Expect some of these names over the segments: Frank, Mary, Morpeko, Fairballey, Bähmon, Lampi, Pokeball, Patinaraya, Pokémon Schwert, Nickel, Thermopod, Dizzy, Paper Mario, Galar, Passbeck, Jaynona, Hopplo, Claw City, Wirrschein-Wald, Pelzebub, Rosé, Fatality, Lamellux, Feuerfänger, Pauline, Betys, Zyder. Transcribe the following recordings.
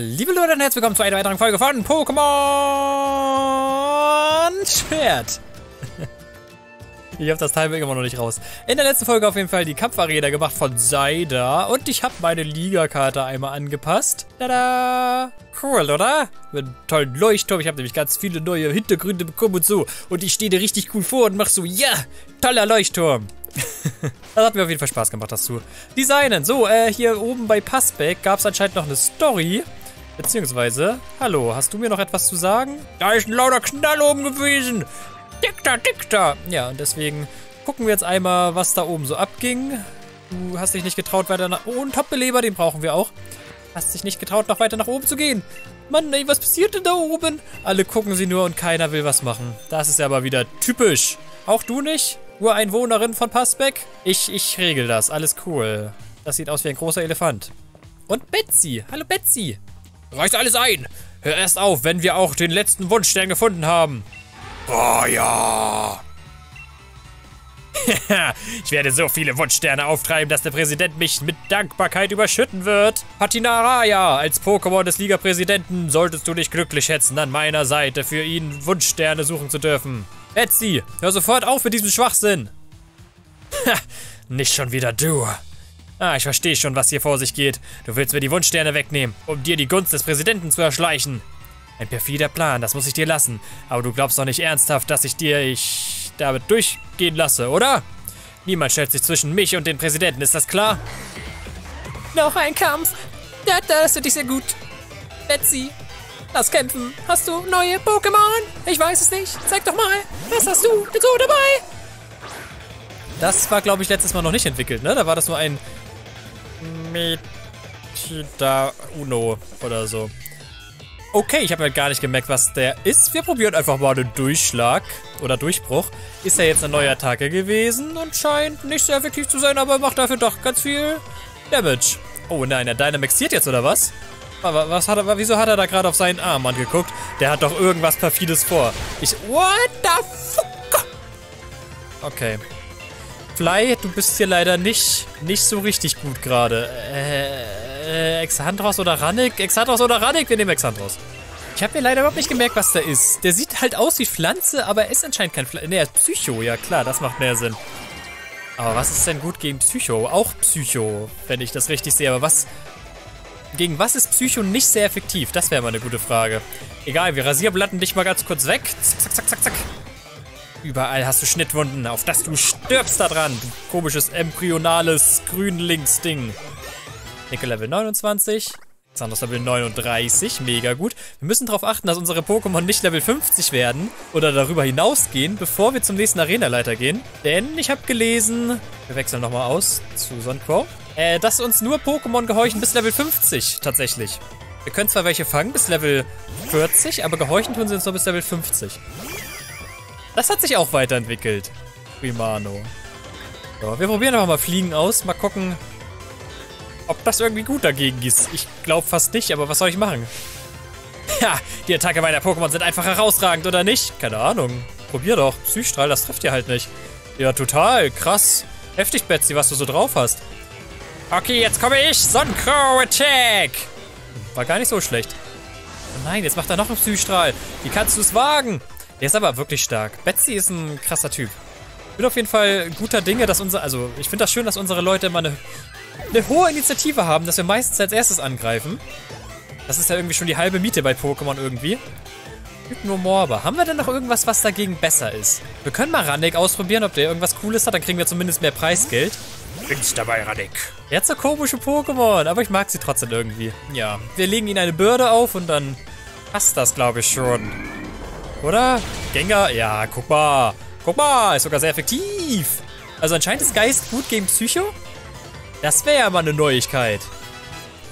Liebe Leute und herzlich willkommen zu einer weiteren Folge von Pokémon Schwert. Ich habe das Timing immer noch nicht raus. In der letzten Folge auf jeden Fall die Kampfarena gemacht von Zyder und ich habe meine Ligakarte einmal angepasst. Tada! Cool, oder? Mit einem tollen Leuchtturm. Ich habe nämlich ganz viele neue Hintergründe bekommen und so. Und ich stehe dir richtig cool vor und mach so, ja, toller Leuchtturm. Das hat mir auf jeden Fall Spaß gemacht, das zu designen. So, hier oben bei Passbeck gab es anscheinend noch eine Story. Beziehungsweise, hallo, hast du mir noch etwas zu sagen? Da ist ein lauter Knall oben gewesen. Dick da. Ja, und deswegen gucken wir jetzt einmal, was da oben so abging. Du hast dich nicht getraut, weiter nach... Oh, ein Top-Beleber, den brauchen wir auch. Hast dich nicht getraut, noch weiter nach oben zu gehen. Mann, ey, was passiert denn da oben? Alle gucken sie nur und keiner will was machen. Das ist ja aber wieder typisch. Auch du nicht? Ureinwohnerin von Passbeck? Ich regel das. Alles cool. Das sieht aus wie ein großer Elefant. Und Betsy. Hallo, Betsy. Reicht alles ein. Hör erst auf, wenn wir auch den letzten Wunschstern gefunden haben. Oh ja. Ich werde so viele Wunschsterne auftreiben, dass der Präsident mich mit Dankbarkeit überschütten wird. Patinaraya, als Pokémon des Liga-Präsidenten solltest du dich glücklich schätzen, an meiner Seite für ihn Wunschsterne suchen zu dürfen. Betsy, hör sofort auf mit diesem Schwachsinn. Ha, nicht schon wieder du. Ah, ich verstehe schon, was hier vor sich geht. Du willst mir die Wunschsterne wegnehmen, um dir die Gunst des Präsidenten zu erschleichen. Ein perfider Plan, das muss ich dir lassen. Aber du glaubst doch nicht ernsthaft, dass ich dir damit durchgehen lasse, oder? Niemand stellt sich zwischen mich und den Präsidenten, ist das klar? Noch ein Kampf. Das wird dich sehr gut. Betsy, lass kämpfen. Hast du neue Pokémon? Ich weiß es nicht. Zeig doch mal. Was hast du denn so dabei? Das war, glaube ich, letztes Mal noch nicht entwickelt, ne? Da war das nur ein... Metida Uno oder so. Okay, ich habe halt gar nicht gemerkt, was der ist. Wir probieren einfach mal einen Durchschlag oder Durchbruch. Ist ja jetzt eine neue Attacke gewesen und scheint nicht so effektiv zu sein, aber macht dafür doch ganz viel Damage. Oh nein, der Dynamaxiert jetzt, oder was? Aber wieso hat er da gerade auf seinen Arm angeguckt? Der hat doch irgendwas Perfides vor. What the fuck? Okay. Fly, du bist hier leider nicht so richtig gut gerade. Exandros oder Rannik? Exandros oder Rannik? Wir nehmen Exandros. Ich habe mir leider überhaupt nicht gemerkt, was der ist. Der sieht halt aus wie Pflanze, aber er ist anscheinend kein Pflanze. Ne, er ist Psycho. Ja, klar, das macht mehr Sinn. Aber was ist denn gut gegen Psycho? Auch Psycho, wenn ich das richtig sehe. Aber was... Gegen was ist Psycho nicht sehr effektiv? Das wäre mal eine gute Frage. Egal, wir rasierblatten dich mal ganz kurz weg. Zack, zack, zack, zack. Überall hast du Schnittwunden, auf das du stirbst da dran. Du komisches, embryonales Grünlingsding. Nickel Level 29, Xandros Level 39, mega gut. Wir müssen darauf achten, dass unsere Pokémon nicht Level 50 werden oder darüber hinausgehen, bevor wir zum nächsten Arenaleiter gehen. Denn ich habe gelesen, wir wechseln nochmal aus zu Sonquo, dass uns nur Pokémon gehorchen bis Level 50 tatsächlich. Wir können zwar welche fangen bis Level 40, aber gehorchen tun sie uns nur bis Level 50. Das hat sich auch weiterentwickelt. Primano. So, wir probieren einfach mal Fliegen aus, mal gucken... Ob das irgendwie gut dagegen ist? Ich glaube fast nicht, aber was soll ich machen? Ha! Die Attacke meiner Pokémon sind einfach herausragend, oder nicht? Keine Ahnung. Probier doch. Psystrahl, das trifft dir halt nicht. Ja, total. Krass. Heftig, Betsy, was du so drauf hast. Okay, jetzt komme ich. Sonnencrow-Attack! War gar nicht so schlecht. Oh nein, jetzt macht er noch einen Psystrahl. Wie kannst du es wagen? Der ist aber wirklich stark. Betsy ist ein krasser Typ. Ich bin auf jeden Fall guter Dinge, dass unsere... Also, ich finde das schön, dass unsere Leute immer eine hohe Initiative haben, dass wir meistens als erstes angreifen. Das ist ja irgendwie schon die halbe Miete bei Pokémon irgendwie. Hypnomorba. Haben wir denn noch irgendwas, was dagegen besser ist? Wir können mal Rannik ausprobieren, ob der irgendwas Cooles hat. Dann kriegen wir zumindest mehr Preisgeld. Bin's dabei, Rannik. Er hat so komische Pokémon, aber ich mag sie trotzdem irgendwie. Ja, wir legen ihnen eine Bürde auf und dann passt das, glaube ich, schon. Oder? Gengar? Ja, guck mal. Guck mal, ist sogar sehr effektiv. Also anscheinend ist Geist gut gegen Psycho. Das wäre ja mal eine Neuigkeit.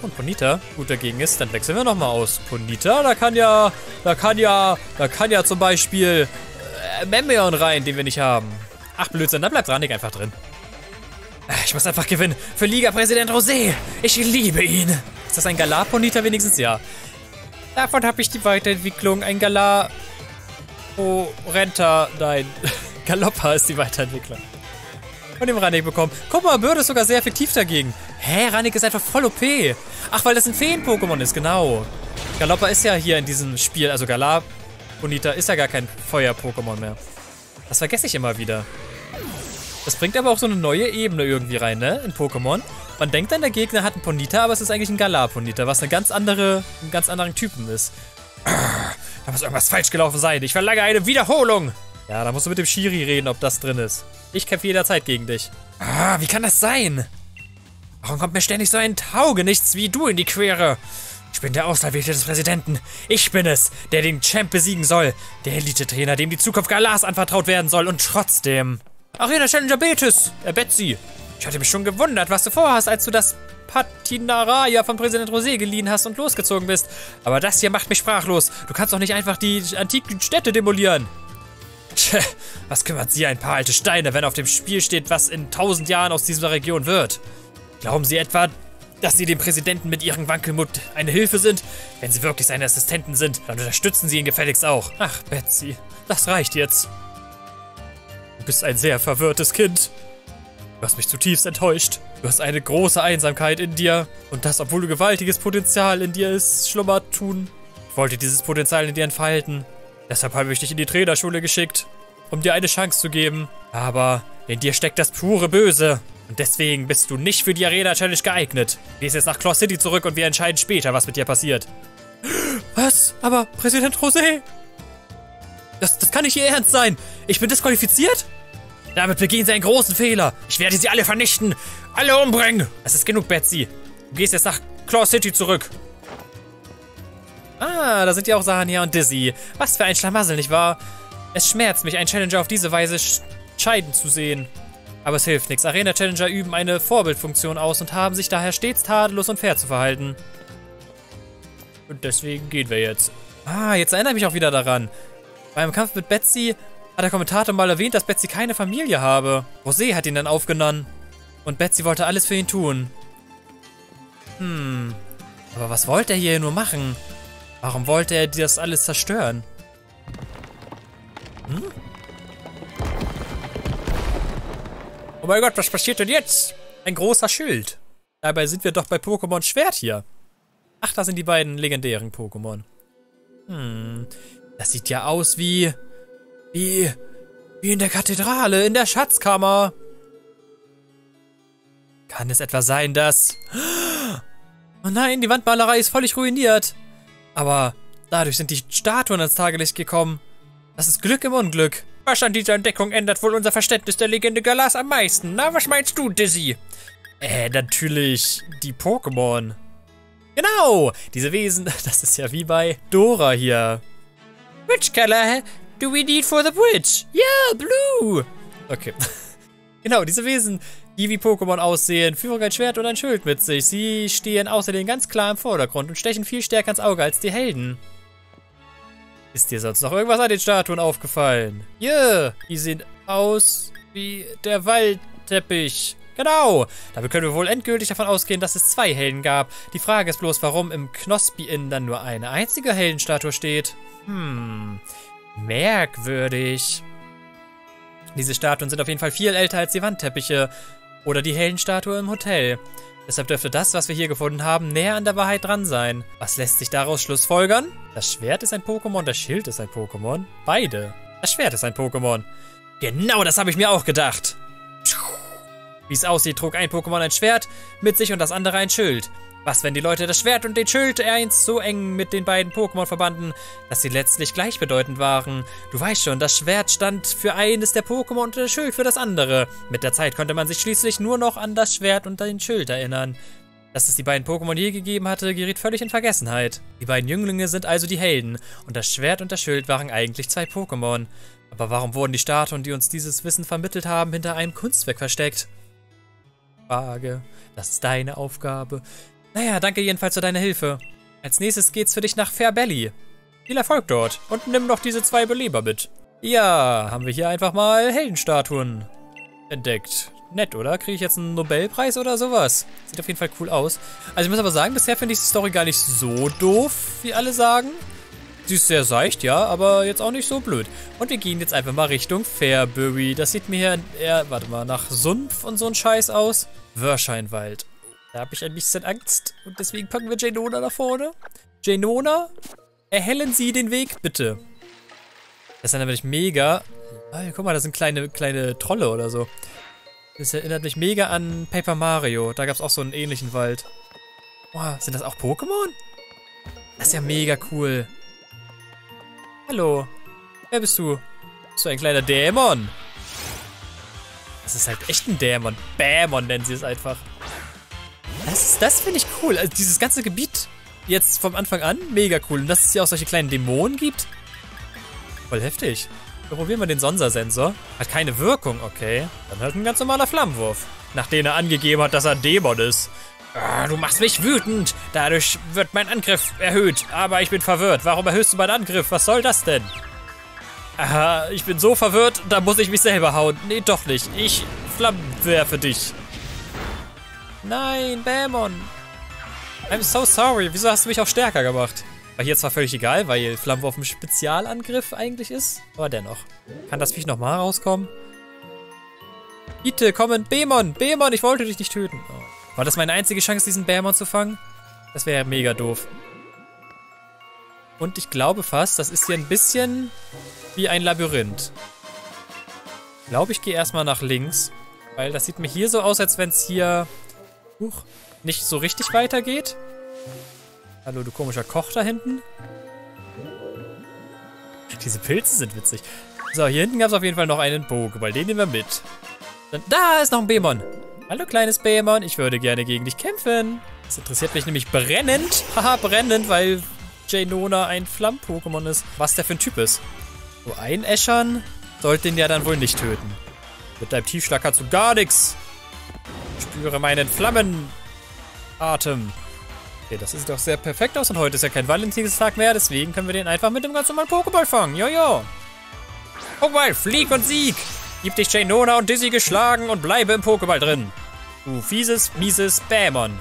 Und Ponita gut dagegen ist, dann wechseln wir nochmal aus. Ponita, da kann ja zum Beispiel Memeon rein, den wir nicht haben. Ach Blödsinn, da bleibt Rannik einfach drin. Ich muss einfach gewinnen. Für Liga-Präsident Rosé. Ich liebe ihn. Ist das ein Galar-Ponita wenigstens? Ja. Davon habe ich die Weiterentwicklung. Ein Galar... Oh, Renta, nein. Galoppa ist die Weiterentwicklung. Von dem Rannik bekommen. Guck mal, Bürde ist sogar sehr effektiv dagegen. Hä, Rannik ist einfach voll OP. Ach, weil das ein Feen-Pokémon ist, genau. Galoppa ist ja hier in diesem Spiel, also Galar Bonita ist ja gar kein Feuer-Pokémon mehr. Das vergesse ich immer wieder. Das bringt aber auch so eine neue Ebene irgendwie rein, ne? In Pokémon. Man denkt dann, der Gegner hat einen Ponita, aber es ist eigentlich ein Galar-Ponita, was eine ganz andere, einen ganz anderen Typen ist. Da muss irgendwas falsch gelaufen sein. Ich verlange eine Wiederholung. Ja, da musst du mit dem Schiri reden, ob das drin ist. Ich kämpfe jederzeit gegen dich. Ah, wie kann das sein? Warum kommt mir ständig so ein Taugenichts wie du in die Quere? Ich bin der Auserwählte des Präsidenten. Ich bin es, der den Champ besiegen soll. Der Elite-Trainer, dem die Zukunft Galars anvertraut werden soll. Und trotzdem... Arena-Challenger Betys, Betsy. Ich hatte mich schon gewundert, was du vorhast, als du das Patinaraya von Präsident Rosé geliehen hast und losgezogen bist. Aber das hier macht mich sprachlos. Du kannst doch nicht einfach die antiken Städte demolieren. Tja, was kümmert sie ein paar alte Steine, wenn auf dem Spiel steht, was in 1000 Jahren aus dieser Region wird? Glauben Sie etwa, dass Sie dem Präsidenten mit Ihrem Wankelmut eine Hilfe sind? Wenn Sie wirklich seine Assistenten sind, dann unterstützen Sie ihn gefälligst auch. Ach, Betsy, das reicht jetzt. Du bist ein sehr verwirrtes Kind. Du hast mich zutiefst enttäuscht. Du hast eine große Einsamkeit in dir. Und das, obwohl gewaltiges Potenzial in dir ist, schlummert tun. Ich wollte dieses Potenzial in dir entfalten. Deshalb habe ich dich in die Trainerschule geschickt, um dir eine Chance zu geben. Aber in dir steckt das pure Böse. Und deswegen bist du nicht für die Arena-Challenge geeignet. Du gehst jetzt nach Claw City zurück und wir entscheiden später, was mit dir passiert. Was? Aber Präsident Rosé? Das kann nicht Ihr Ernst sein. Ich bin disqualifiziert? Damit begehen Sie einen großen Fehler. Ich werde Sie alle vernichten. Alle umbringen. Das ist genug, Betsy. Du gehst jetzt nach Claw City zurück. Ah, da sind ja auch Sania und Dizzy. Was für ein Schlamassel, nicht wahr? Es schmerzt mich, einen Challenger auf diese Weise scheiden zu sehen. Aber es hilft nichts. Arena-Challenger üben eine Vorbildfunktion aus und haben sich daher stets tadellos und fair zu verhalten. Und deswegen gehen wir jetzt. Ah, jetzt erinnere ich mich auch wieder daran. Beim Kampf mit Betsy hat der Kommentator mal erwähnt, dass Betsy keine Familie habe. Rosé hat ihn dann aufgenommen. Und Betsy wollte alles für ihn tun. Hm. Aber was wollte er hier nur machen? Warum wollte er das alles zerstören? Hm? Oh mein Gott, was passiert denn jetzt? Ein großer Schild. Dabei sind wir doch bei Pokémon Schwert hier. Ach, da sind die beiden legendären Pokémon. Hm. Das sieht ja aus wie... Wie in der Kathedrale, in der Schatzkammer. Kann es etwa sein, dass... Oh nein, die Wandmalerei ist völlig ruiniert. Aber dadurch sind die Statuen ans Tageslicht gekommen. Das ist Glück im Unglück. Was an dieser Entdeckung ändert wohl unser Verständnis der Legende Galars am meisten? Na, was meinst du, Dizzy? Natürlich die Pokémon. Genau, diese Wesen, das ist ja wie bei Dora hier. Which color do we need for the bridge? Yeah, blue. Okay. Genau, diese Wesen, die wie Pokémon aussehen, führen ein Schwert und ein Schild mit sich. Sie stehen außerdem ganz klar im Vordergrund und stechen viel stärker ins Auge als die Helden. Ist dir sonst noch irgendwas an den Statuen aufgefallen? Yeah, die sehen aus wie der Waldteppich. Genau, damit können wir wohl endgültig davon ausgehen, dass es zwei Helden gab. Die Frage ist bloß, warum im Knospi Inn dann nur eine einzige Heldenstatue steht. Hm, merkwürdig. Diese Statuen sind auf jeden Fall viel älter als die Wandteppiche oder die Heldenstatue im Hotel. Deshalb dürfte das, was wir hier gefunden haben, näher an der Wahrheit dran sein. Was lässt sich daraus schlussfolgern? Das Schwert ist ein Pokémon, das Schild ist ein Pokémon. Beide. Das Schwert ist ein Pokémon. Genau, das habe ich mir auch gedacht. Wie es aussieht, trug ein Pokémon ein Schwert mit sich und das andere ein Schild. Was, wenn die Leute das Schwert und den Schild einst so eng mit den beiden Pokémon verbanden, dass sie letztlich gleichbedeutend waren? Du weißt schon, das Schwert stand für eines der Pokémon und das Schild für das andere. Mit der Zeit konnte man sich schließlich nur noch an das Schwert und den Schild erinnern. Dass es die beiden Pokémon je gegeben hatte, geriet völlig in Vergessenheit. Die beiden Jünglinge sind also die Helden und das Schwert und das Schild waren eigentlich zwei Pokémon. Aber warum wurden die Statuen, die uns dieses Wissen vermittelt haben, hinter einem Kunstwerk versteckt? Frage, das ist deine Aufgabe. Naja, danke jedenfalls für deine Hilfe. Als nächstes geht's für dich nach Fairballey. Viel Erfolg dort und nimm noch diese zwei Beleber mit. Ja, haben wir hier einfach mal Heldenstatuen entdeckt. Nett, oder? Kriege ich jetzt einen Nobelpreis oder sowas? Sieht auf jeden Fall cool aus. Also ich muss aber sagen, bisher finde ich die Story gar nicht so doof, wie alle sagen. Sie ist sehr seicht, ja, aber jetzt auch nicht so blöd. Und wir gehen jetzt einfach mal Richtung Fairballey. Das sieht mir eher, warte mal, nach Sumpf und so ein Scheiß aus. Wirrschein-Wald. Da habe ich ein bisschen Angst und deswegen packen wir Jaynona nach vorne. Jaynona, erhellen Sie den Weg, bitte. Das ist natürlich mega. Ah, guck mal, das sind kleine Trolle oder so. Das erinnert mich mega an Paper Mario. Da gab es auch so einen ähnlichen Wald. Boah, sind das auch Pokémon? Das ist ja mega cool. Hallo. Wer bist du? Bist du ein kleiner Dämon? Das ist halt echt ein Dämon. Bähmon nennen sie es einfach. Das finde ich cool. Also dieses ganze Gebiet jetzt vom Anfang an, mega cool. Und dass es hier auch solche kleinen Dämonen gibt. Voll heftig. Wir probieren mal den Sondersensor. Hat keine Wirkung, okay. Dann halt ein ganz normaler Flammenwurf. Nachdem er angegeben hat, dass er ein Dämon ist. Du machst mich wütend. Dadurch wird mein Angriff erhöht. Aber ich bin verwirrt. Warum erhöhst du meinen Angriff? Was soll das denn? Aha, ich bin so verwirrt, da muss ich mich selber hauen. Nee, doch nicht. Ich flammenwerfe dich. Nein, Bähmon. I'm so sorry. Wieso hast du mich auch stärker gemacht? War hier zwar völlig egal, weil Flammenwurf ein Spezialangriff eigentlich ist, aber dennoch. Kann das Viech nochmal rauskommen? Bitte, kommen, Bähmon! Bähmon, ich wollte dich nicht töten. Oh. War das meine einzige Chance, diesen Bähmon zu fangen? Das wäre mega doof. Und ich glaube fast, das ist hier ein bisschen wie ein Labyrinth. Ich glaube, ich gehe erstmal nach links, weil das sieht mir hier so aus, als wenn es hier nicht so richtig weitergeht. Hallo, du komischer Koch da hinten. Diese Pilze sind witzig. So, hier hinten gab es auf jeden Fall noch einen Bogen, weil den nehmen wir mit. Dann, da ist noch ein Bähmon. Hallo, kleines Bähmon. Ich würde gerne gegen dich kämpfen. Das interessiert mich nämlich brennend. Haha, brennend, weil Jaynona ein Flamm-Pokémon ist. Was der für ein Typ ist. So einäschern sollte ihn ja dann wohl nicht töten. Mit deinem Tiefschlag kannst du gar nichts. Spüre meinen Flammenatem. Okay, das sieht doch sehr perfekt aus und heute ist ja kein Valentinstag mehr, deswegen können wir den einfach mit dem ganz normalen Pokéball fangen. Jojo. Pokéball, flieg und sieg. Gib dich Jaynona und Dizzy geschlagen und bleibe im Pokéball drin. Du fieses, mieses Bähmon.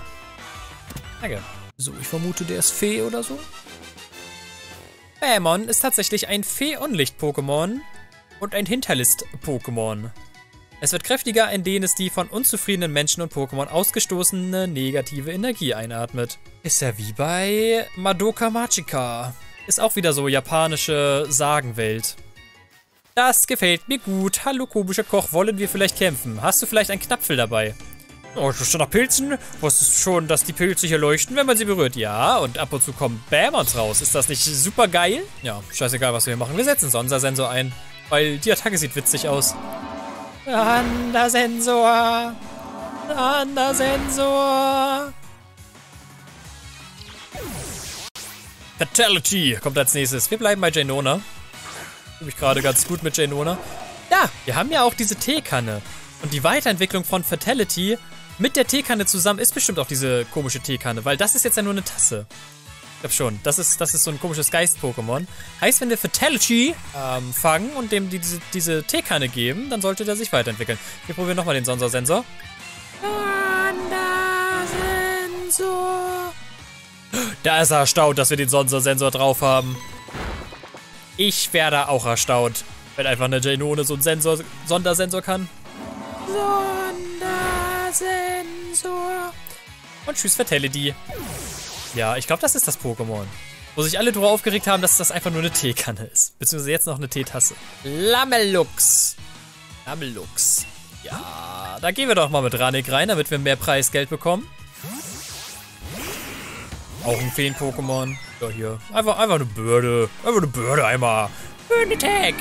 Danke. So, ich vermute, der ist Fee oder so. Bähmon ist tatsächlich ein Fee-Unlicht-Pokémon und ein Hinterlist-Pokémon. Es wird kräftiger, indem es die von unzufriedenen Menschen und Pokémon ausgestoßene negative Energie einatmet. Ist ja wie bei Madoka Magica. Ist auch wieder so japanische Sagenwelt. Das gefällt mir gut. Hallo, komischer Koch, wollen wir vielleicht kämpfen? Hast du vielleicht einen Knapfel dabei? Oh, du schon nach Pilzen? Wusstest du schon, dass die Pilze hier leuchten, wenn man sie berührt? Ja, und ab und zu kommen Bähmons raus. Ist das nicht super geil? Ja, scheißegal, was wir hier machen. Wir setzen Sondersensor ein, weil die Attacke sieht witzig aus. Sondersensor! Sondersensor! Fatality kommt als nächstes. Wir bleiben bei Jaynona. Ich fühle mich gerade ganz gut mit Jaynona. Ja, wir haben ja auch diese Teekanne. Und die Weiterentwicklung von Fatality mit der Teekanne zusammen ist bestimmt auch diese komische Teekanne, weil das ist jetzt ja nur eine Tasse. Ich glaube schon, das ist so ein komisches Geist-Pokémon. Heißt, wenn wir Fatality fangen und dem diese Teekanne geben, dann sollte der sich weiterentwickeln. Wir probieren nochmal den Sondersensor. Sondersensor. Da ist er erstaunt, dass wir den Sondersensor drauf haben. Ich wäre da auch erstaunt, wenn einfach eine Jaynona so einen Sondersensor kann. Sondersensor. Und tschüss, Fatality. Ja, ich glaube, das ist das Pokémon. Wo sich alle drüber aufgeregt haben, dass das einfach nur eine Teekanne ist. Beziehungsweise jetzt noch eine Teetasse. Lamellux. Lamellux. Ja, da gehen wir doch mal mit Ranik rein, damit wir mehr Preisgeld bekommen. Auch ein Feen-Pokémon. Ja, hier. Einfach eine Bürde. Einfach eine Bürde einmal. Bürden-Attack.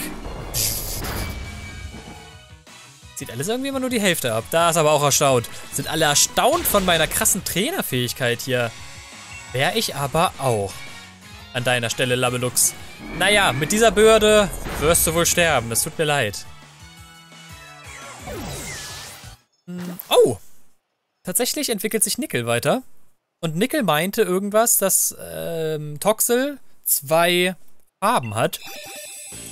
Sieht alles irgendwie immer nur die Hälfte ab. Da ist aber auch erstaunt. Sind alle erstaunt von meiner krassen Trainerfähigkeit hier. Wäre ich aber auch. An deiner Stelle, Lamellux. Naja, mit dieser Bürde wirst du wohl sterben. Es tut mir leid. Oh! Tatsächlich entwickelt sich Nickel weiter. Und Nickel meinte irgendwas, dass Toxel 2 Farben hat.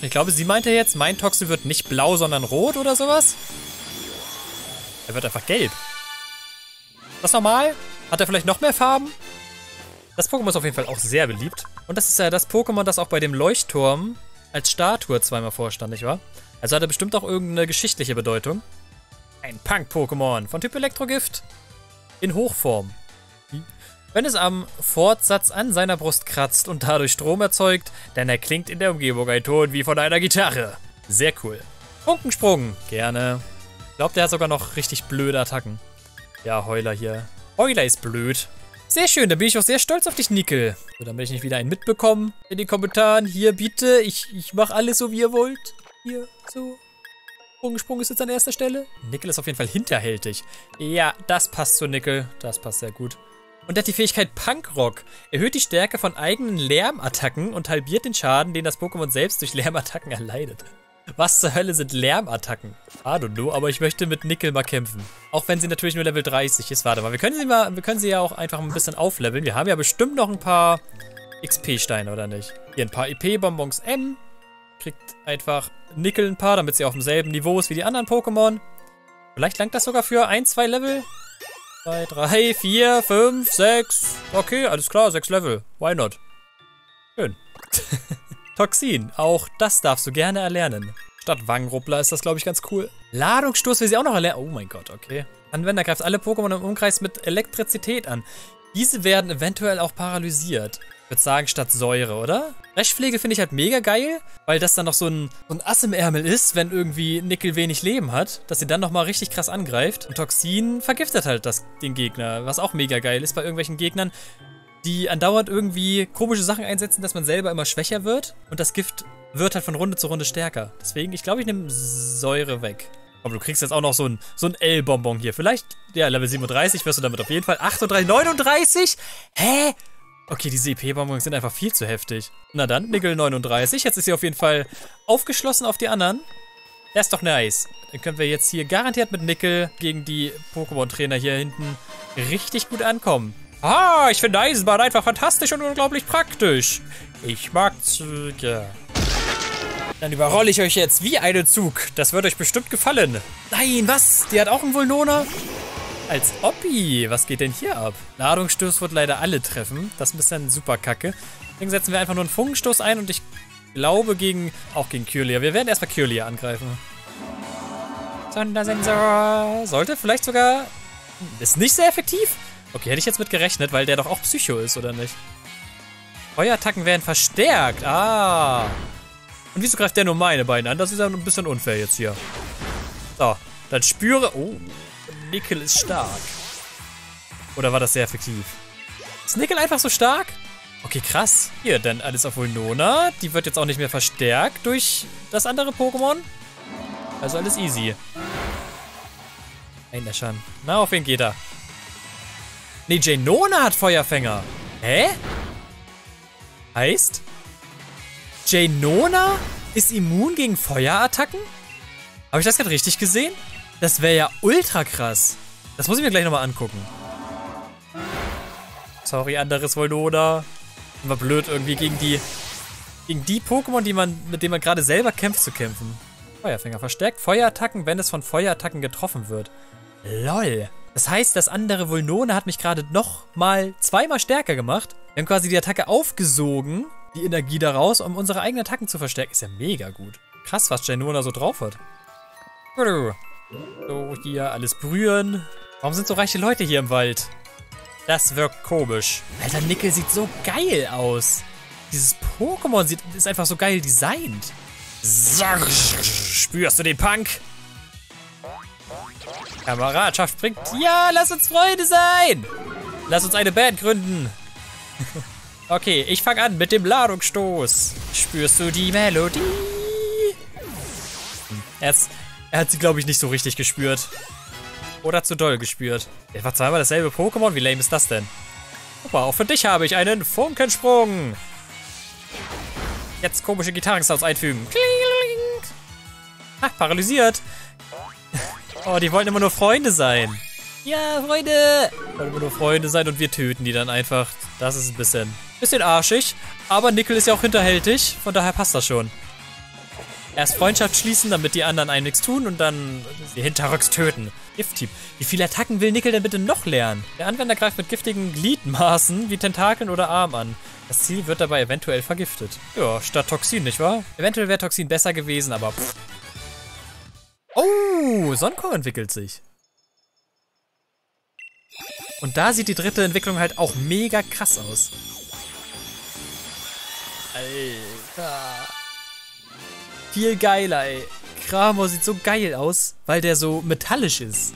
Ich glaube, sie meinte jetzt, mein Toxel wird nicht blau, sondern rot oder sowas. Er wird einfach gelb. Das ist normal. Hat er vielleicht noch mehr Farben? Das Pokémon ist auf jeden Fall auch sehr beliebt. Und das ist ja das Pokémon, das auch bei dem Leuchtturm als Statue zweimal vorstand, nicht wahr? Also hat er bestimmt auch irgendeine geschichtliche Bedeutung. Ein Punk-Pokémon von Typ Elektrogift. in Hochform. Wenn es am Fortsatz an seiner Brust kratzt und dadurch Strom erzeugt, dann erklingt in der Umgebung ein Ton wie von einer Gitarre. Sehr cool. Funkensprung. Gerne. Ich glaube, der hat sogar noch richtig blöde Attacken. Ja, Heuler hier. Heuler ist blöd. Sehr schön, da bin ich auch sehr stolz auf dich, Nickel. So, damit ich nicht wieder einen mitbekomme. In den Kommentaren, hier bitte, ich mache alles so, wie ihr wollt. Hier, so. Sprung ist jetzt an erster Stelle. Nickel ist auf jeden Fall hinterhältig. Ja, das passt zu Nickel. Das passt sehr gut. Und er hat die Fähigkeit Punkrock. Erhöht die Stärke von eigenen Lärmattacken und halbiert den Schaden, den das Pokémon selbst durch Lärmattacken erleidet. Was zur Hölle sind Lärmattacken? I don't know, aber ich möchte mit Nickel mal kämpfen. Auch wenn sie natürlich nur Level 30 ist. Warte mal, wir können sie ja auch einfach ein bisschen aufleveln. Wir haben ja bestimmt noch ein paar XP-Steine, oder nicht? Hier ein paar EP-Bonbons M. Kriegt einfach Nickel ein paar, damit sie auf demselben Niveau ist wie die anderen Pokémon. Vielleicht langt das sogar für 1, 2 Level. 2, 3, 4, 5, 6. Okay, alles klar, 6 Level. Why not? Schön. Toxin, auch das darfst du gerne erlernen. Statt Wangenruppler ist das, glaube ich, ganz cool. Ladungsstoß will sie auch noch erlernen. Oh mein Gott, okay. Anwender greift alle Pokémon im Umkreis mit Elektrizität an. Diese werden eventuell auch paralysiert. Ich würde sagen, statt Säure, oder? Freshpflege finde ich halt mega geil, weil das dann noch so ein Ass im Ärmel ist, wenn irgendwie Nickel wenig Leben hat, dass sie dann nochmal richtig krass angreift. Und Toxin vergiftet halt den Gegner, was auch mega geil ist bei irgendwelchen Gegnern, die andauernd irgendwie komische Sachen einsetzen, dass man selber immer schwächer wird. Und das Gift wird halt von Runde zu Runde stärker. Deswegen, ich glaube, ich nehme Säure weg. Aber du kriegst jetzt auch noch so ein L-Bonbon hier. Vielleicht, ja, Level 37 wirst du damit auf jeden Fall. 38, 39? Hä? Okay, diese EP-Bonbons sind einfach viel zu heftig. Na dann, Nickel 39. Jetzt ist sie auf jeden Fall aufgeschlossen auf die anderen. Das ist doch nice. Dann können wir jetzt hier garantiert mit Nickel gegen die Pokémon-Trainer hier hinten richtig gut ankommen. Ah, ich finde Eisenbahn einfach fantastisch und unglaublich praktisch. Ich mag Züge. Dann überrolle ich euch jetzt wie einen Zug. Das wird euch bestimmt gefallen. Nein, was? Die hat auch einen Winona? Als Oppi, was geht denn hier ab? Ladungsstoß wird leider alle treffen. Das ist ein bisschen super kacke. Deswegen setzen wir einfach nur einen Funkenstoß ein und ich glaube auch gegen Kyurem. Wir werden erstmal Kyurem angreifen. Sondersensor. Sollte vielleicht sogar... Ist nicht sehr effektiv. Okay, hätte ich jetzt mit gerechnet, weil der doch auch Psycho ist, oder nicht? Feuerattacken werden verstärkt. Ah. Und wieso greift der nur meine beiden an? Das ist ja ein bisschen unfair jetzt hier. So, dann spüre... Oh. Nickel ist stark. Oder war das sehr effektiv? Ist Nickel einfach so stark? Okay, krass. Hier, dann alles auf Winona. Die wird jetzt auch nicht mehr verstärkt durch das andere Pokémon. Also alles easy. Einäschern. Na, auf wen geht er? Nee, Jaynona hat Feuerfänger. Hä? Heißt? Jaynona ist immun gegen Feuerattacken? Habe ich das gerade richtig gesehen? Das wäre ja ultra krass. Das muss ich mir gleich nochmal angucken. Sorry, anderes Winona. War blöd irgendwie gegen die Pokémon, mit denen man gerade selber kämpft, zu kämpfen. Feuerfänger verstärkt Feuerattacken, wenn es von Feuerattacken getroffen wird. Lol. Das heißt, das andere Winona hat mich gerade nochmal zweimal stärker gemacht. Wir haben quasi die Attacke aufgesogen, die Energie daraus, um unsere eigenen Attacken zu verstärken. Ist ja mega gut. Krass, was Jaynona so drauf hat. So, hier alles berühren. Warum sind so reiche Leute hier im Wald? Das wirkt komisch. Alter, Nickel sieht so geil aus. Dieses Pokémon ist einfach so geil designt. Spürst du den Punk? Kameradschaft bringt... Ja, lass uns Freunde sein! Lass uns eine Band gründen. Okay, ich fange an mit dem Ladungsstoß. Spürst du die Melodie? Er hat sie, glaube ich, nicht so richtig gespürt. Oder zu doll gespürt. Etwa zweimal dasselbe Pokémon? Wie lame ist das denn? Super, auch für dich habe ich einen Funkensprung. Jetzt komische Gitarrensounds einfügen. Kling. Ha, paralysiert. Oh, die wollten immer nur Freunde sein. Ja, Freunde. Die wollten immer nur Freunde sein und wir töten die dann einfach. Das ist ein bisschen arschig. Aber Nickel ist ja auch hinterhältig. Von daher passt das schon. Erst Freundschaft schließen, damit die anderen einem nichts tun und dann die hinterrücks töten. Gift-Typ. Wie viele Attacken will Nickel denn bitte noch lernen? Der Anwender greift mit giftigen Gliedmaßen wie Tentakeln oder Arm an. Das Ziel wird dabei eventuell vergiftet. Ja, statt Toxin, nicht wahr? Eventuell wäre Toxin besser gewesen, aber... Pff. Oh, Sonko entwickelt sich. Und da sieht die dritte Entwicklung halt auch mega krass aus. Alter. Viel geiler, ey. Kramor sieht so geil aus, weil der so metallisch ist.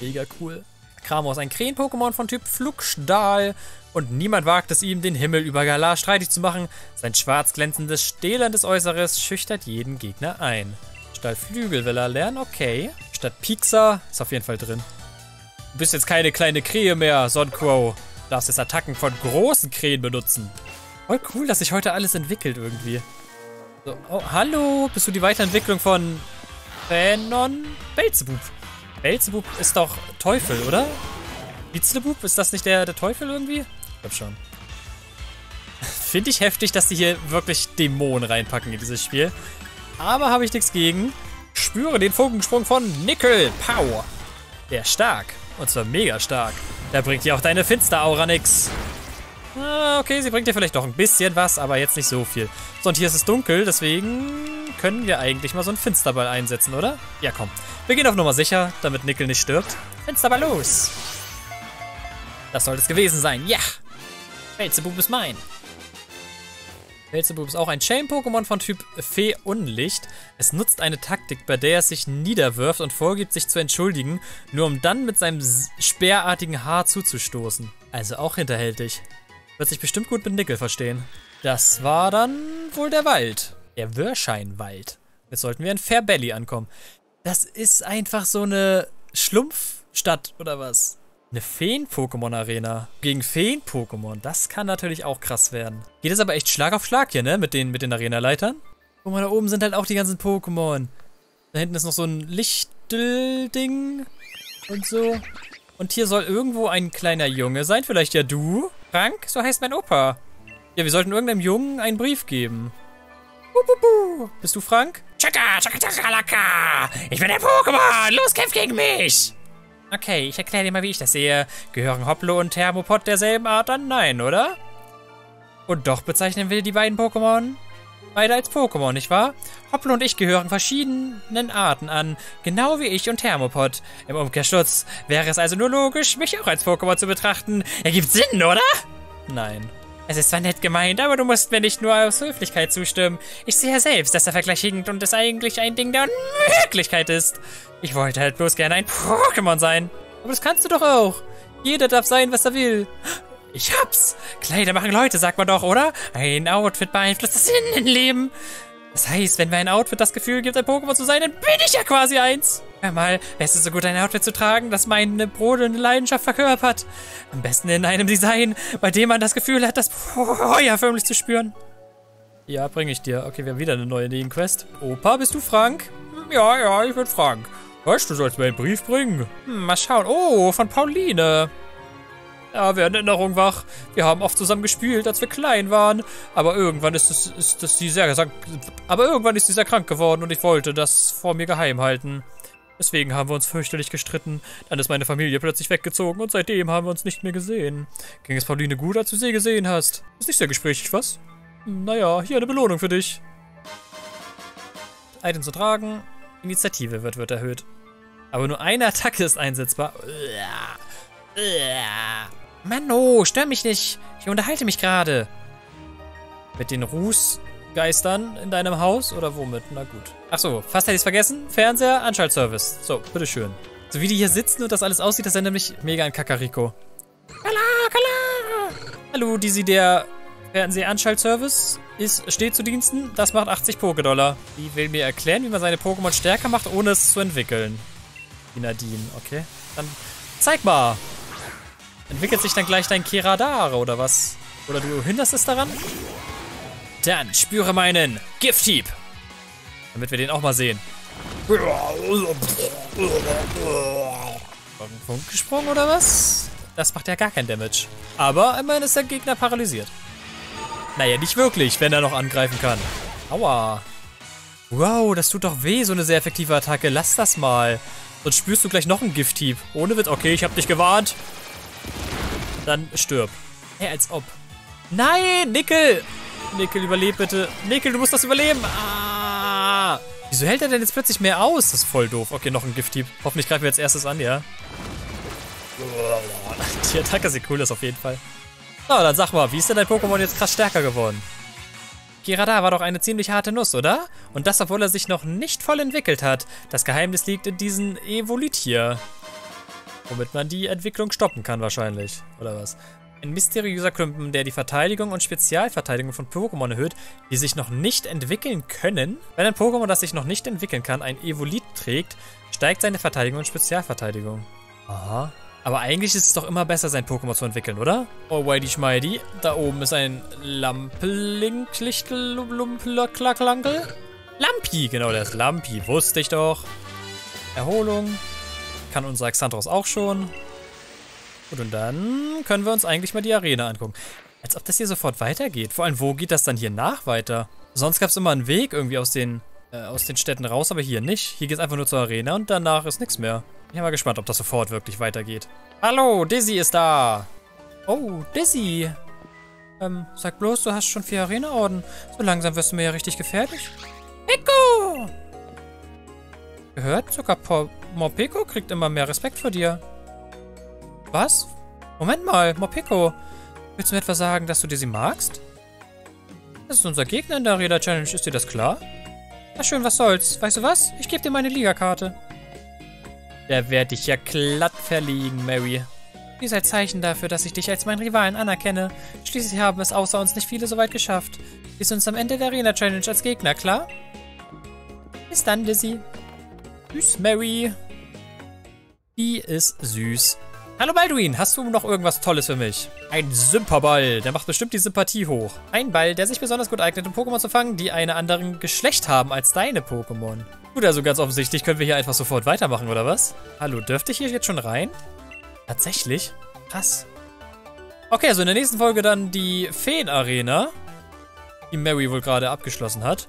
Mega cool. Kramor ist ein Krähen-Pokémon von Typ Flugstahl. Und niemand wagt es ihm, den Himmel über Galar streitig zu machen. Sein schwarz glänzendes, stählendes Äußeres schüchtert jeden Gegner ein. Statt Flügel will er lernen, okay. Statt Piekser ist auf jeden Fall drin. Du bist jetzt keine kleine Krähe mehr, Soncrow. Du darfst jetzt Attacken von großen Krähen benutzen. Voll cool, dass sich heute alles entwickelt irgendwie. So, oh, hallo, bist du die Weiterentwicklung von Fanon? Pelzebub. Pelzebub ist doch Teufel, oder? Pelzebub, ist das nicht der Teufel irgendwie? Ich glaub schon. Finde ich heftig, dass die hier wirklich Dämonen reinpacken in dieses Spiel. Aber habe ich nichts gegen. Spüre den Funkensprung von Nickel. Pow. Der ist stark. Und zwar mega stark. Da bringt dir auch deine Finsteraura nix. Ah, okay, sie bringt dir vielleicht doch ein bisschen was, aber jetzt nicht so viel. So, und hier ist es dunkel, deswegen können wir eigentlich mal so einen Finsterball einsetzen, oder? Ja, komm. Wir gehen auf Nummer sicher, damit Nickel nicht stirbt. Finsterball los. Das sollte es gewesen sein. Ja. Pelzebub ist mein. Pelzebub ist auch ein Shame-Pokémon von Typ Fee-Unlicht. Es nutzt eine Taktik, bei der es sich niederwirft und vorgibt, sich zu entschuldigen, nur um dann mit seinem speerartigen Haar zuzustoßen. Also auch hinterhältig. Wird sich bestimmt gut mit Nickel verstehen. Das war dann wohl der Wald. Der Wirrschein-Wald. Jetzt sollten wir in Fairballey ankommen. Das ist einfach so eine Schlumpfstadt oder was? Eine Feen-Pokémon-Arena. Gegen Feen-Pokémon. Das kann natürlich auch krass werden. Geht es aber echt Schlag auf Schlag hier, ne? Mit den Arena-Leitern. Guck mal, da oben sind halt auch die ganzen Pokémon. Da hinten ist noch so ein Lichtel-Ding. Und so. Und hier soll irgendwo ein kleiner Junge sein. Vielleicht ja du. Frank, so heißt mein Opa. Ja, wir sollten irgendeinem Jungen einen Brief geben. Buh. Bist du Frank? Chaka, chaka, chaka, laka. Ich bin der Pokémon. Los, kämpf gegen mich. Okay, ich erkläre dir mal, wie ich das sehe. Gehören Hopplo und Thermopod derselben Art an? Nein, oder? Und doch bezeichnen wir die beiden Pokémon beide als Pokémon, nicht wahr? Hopplo und ich gehören verschiedenen Arten an, genau wie ich und Thermopod. Im Umkehrschluss wäre es also nur logisch, mich auch als Pokémon zu betrachten. Ergibt Sinn, oder? Nein. Es ist zwar nett gemeint, aber du musst mir nicht nur aus Höflichkeit zustimmen. Ich sehe ja selbst, dass der Vergleich hinkt und es eigentlich ein Ding der Unmöglichkeit ist. Ich wollte halt bloß gerne ein Pokémon sein. Aber das kannst du doch auch. Jeder darf sein, was er will. Ich hab's. Kleider machen Leute, sagt man doch, oder? Ein Outfit beeinflusst das Innenleben. Das heißt, wenn mir ein Outfit das Gefühl gibt, ein Pokémon zu sein, dann bin ich ja quasi eins. Hör mal, wärst du so gut, ein Outfit zu tragen, das meine brodelnde Leidenschaft verkörpert? Am besten in einem Design, bei dem man das Gefühl hat, das Feuer förmlich zu spüren. Ja, bringe ich dir. Okay, wir haben wieder eine neue Nebenquest. Opa, bist du Frank? Ja, ich bin Frank. Weißt du, sollst mir einen Brief bringen. Mal schauen. Oh, von Pauline. Ja, wir werden in Erinnerung wach. Wir haben oft zusammen gespielt, als wir klein waren. Aber irgendwann ist sie sehr krank geworden und ich wollte das vor mir geheim halten. Deswegen haben wir uns fürchterlich gestritten. Dann ist meine Familie plötzlich weggezogen und seitdem haben wir uns nicht mehr gesehen. Ging es Pauline gut, als du sie gesehen hast? Ist nicht sehr gesprächig, was? Naja, hier eine Belohnung für dich. Item zu tragen. Initiative wird erhöht. Aber nur eine Attacke ist einsetzbar. Mann, oh, stör mich nicht. Ich unterhalte mich gerade. Mit den Rußgeistern in deinem Haus oder womit? Na gut. Achso, fast hätte ich es vergessen. Fernseher, Anschaltservice. So, bitteschön. So wie die hier sitzen und das alles aussieht, das erinnert mich mega an Kakariko. Kala. Hallo, Dizzy, der Fernseher-Anschaltservice steht zu Diensten. Das macht 80 Poké-Dollar. Die will mir erklären, wie man seine Pokémon stärker macht, ohne es zu entwickeln. Die Nadine, okay. Dann zeig mal. Entwickelt sich dann gleich dein Keradare, oder was? Oder du hinderst es daran? Dann spüre meinen Gifthieb. Damit wir den auch mal sehen. Funkensprung, oder was? Das macht ja gar keinen Damage. Aber immerhin ist der Gegner paralysiert. Naja, nicht wirklich, wenn er noch angreifen kann. Aua. Wow, das tut doch weh, so eine sehr effektive Attacke. Lass das mal. Sonst spürst du gleich noch einen Gifthieb. Ohne Witz. Okay, ich hab dich gewarnt. Dann stirb. Hä, hey, als ob. Nein, Nickel! Nickel, überleb bitte. Nickel, du musst das überleben. Ah! Wieso hält er denn jetzt plötzlich mehr aus? Das ist voll doof. Okay, noch ein Gifthieb. Hoffentlich greifen wir als erstes an, ja. Die Attacke sieht cool aus auf jeden Fall. So, dann sag mal, wie ist denn dein Pokémon jetzt krass stärker geworden? Girada war doch eine ziemlich harte Nuss, oder? Und das, obwohl er sich noch nicht voll entwickelt hat. Das Geheimnis liegt in diesen Evolit hier. Womit man die Entwicklung stoppen kann wahrscheinlich, oder was? Ein mysteriöser Klumpen, der die Verteidigung und Spezialverteidigung von Pokémon erhöht, die sich noch nicht entwickeln können. Wenn ein Pokémon, das sich noch nicht entwickeln kann, ein Evolit trägt, steigt seine Verteidigung und Spezialverteidigung. Aha. Aber eigentlich ist es doch immer besser, sein Pokémon zu entwickeln, oder? Oh, Whitey Schmeidi. Da oben ist ein Lampi. Lampi, genau, der ist Lampi. Wusste ich doch. Erholung. Kann unser Xandros auch schon. Gut, und dann können wir uns eigentlich mal die Arena angucken. Als ob das hier sofort weitergeht. Vor allem, wo geht das dann hier nach weiter? Sonst gab es immer einen Weg irgendwie aus den Städten raus, aber hier nicht. Hier geht es einfach nur zur Arena und danach ist nichts mehr. Ich bin mal gespannt, ob das sofort wirklich weitergeht. Hallo, Dizzy ist da. Oh, Dizzy. Sag bloß, du hast schon 4 Arena-Orden. So langsam wirst du mir ja richtig gefährlich. Peko! Gehört, sogar Morpeko kriegt immer mehr Respekt vor dir. Was? Moment mal, Morpeko. Willst du mir etwas sagen, dass du Dizzy magst? Das ist unser Gegner in der Arena-Challenge, ist dir das klar? Na schön, was soll's. Weißt du was? Ich gebe dir meine Ligakarte. Da werde ich ja glatt verliegen, Mary. Dies ein Zeichen dafür, dass ich dich als meinen Rivalen anerkenne. Schließlich haben es außer uns nicht viele so weit geschafft. Wir sind uns am Ende der Arena-Challenge als Gegner, klar? Bis dann, Dizzy. Tschüss, Mary. Die ist süß. Hallo, Balduin. Hast du noch irgendwas Tolles für mich? Ein Symperball. Der macht bestimmt die Sympathie hoch. Ein Ball, der sich besonders gut eignet, um Pokémon zu fangen, die einen anderen Geschlecht haben als deine Pokémon. Gut, also ganz offensichtlich können wir hier einfach sofort weitermachen, oder was? Hallo, dürfte ich hier jetzt schon rein? Tatsächlich? Krass. Okay, also in der nächsten Folge dann die Feen-Arena, die Mary wohl gerade abgeschlossen hat.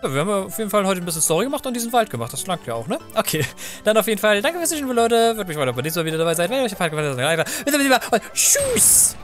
Ja, wir haben auf jeden Fall heute ein bisschen Story gemacht und diesen Wald gemacht. Das langt ja auch, ne? Okay, dann auf jeden Fall. Danke fürs Zuschauen, Leute. Würde mich freuen, ob ihr nächstes Mal wieder dabei seid. Wenn euch gefallen hat, dann tschüss!